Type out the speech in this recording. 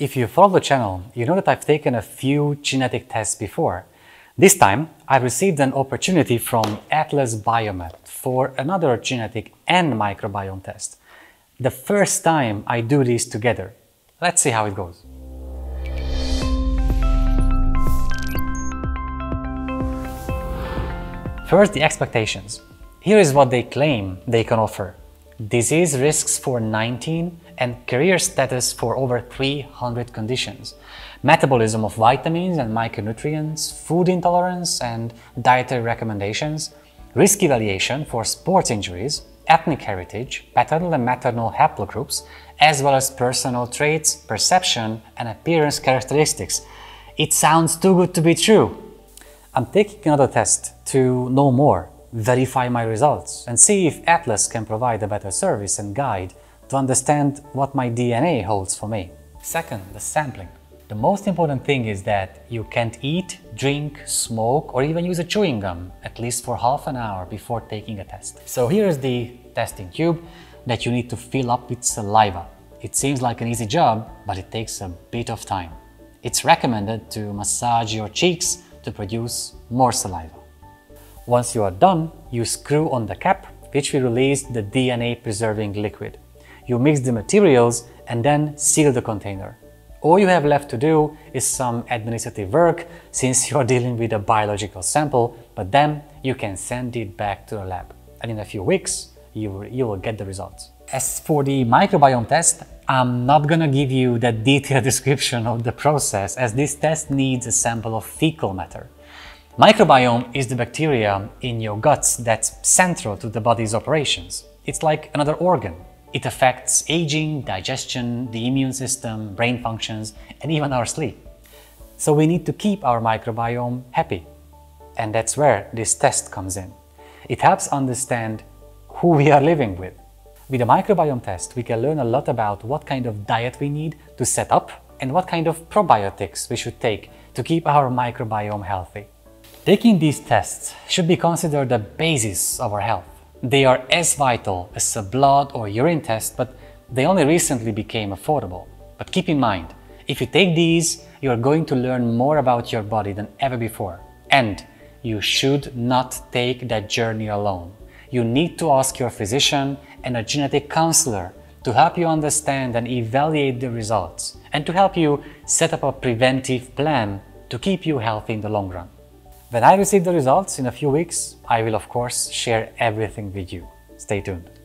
If you follow the channel, you know that I've taken a few genetic tests before. This time, I received an opportunity from Atlas Biomed for another genetic and microbiome test. The first time I do these together. Let's see how it goes. First, the expectations. Here is what they claim they can offer. Disease risks for 19 and career status for over 300 conditions, metabolism of vitamins and micronutrients, food intolerance and dietary recommendations, risk evaluation for sports injuries, ethnic heritage, paternal and maternal haplogroups, as well as personal traits, perception and appearance characteristics. It sounds too good to be true. I'm taking another test to know more, verify my results and see if Atlas can provide a better service and guide to understand what my DNA holds for me. Second, the sampling. The most important thing is that you can't eat, drink, smoke, or even use a chewing gum, at least for half an hour before taking a test. So here is the testing tube that you need to fill up with saliva. It seems like an easy job, but it takes a bit of time. It's recommended to massage your cheeks to produce more saliva. Once you are done, you screw on the cap, which will release the DNA-preserving liquid. You mix the materials and then seal the container. All you have left to do is some administrative work, since you're dealing with a biological sample, but then you can send it back to the lab. And in a few weeks, you will get the results. As for the microbiome test, I'm not gonna give you the detailed description of the process, as this test needs a sample of fecal matter. Microbiome is the bacteria in your guts that's central to the body's operations. It's like another organ. It affects aging, digestion, the immune system, brain functions, and even our sleep. So we need to keep our microbiome happy. And that's where this test comes in. It helps understand who we are living with. With a microbiome test, we can learn a lot about what kind of diet we need to set up and what kind of probiotics we should take to keep our microbiome healthy. Taking these tests should be considered the basis of our health. They are as vital as a blood or urine test, but they only recently became affordable. But keep in mind, if you take these, you are going to learn more about your body than ever before. And you should not take that journey alone. You need to ask your physician and a genetic counselor to help you understand and evaluate the results, and to help you set up a preventive plan to keep you healthy in the long run. When I receive the results in a few weeks, I will of course share everything with you. Stay tuned.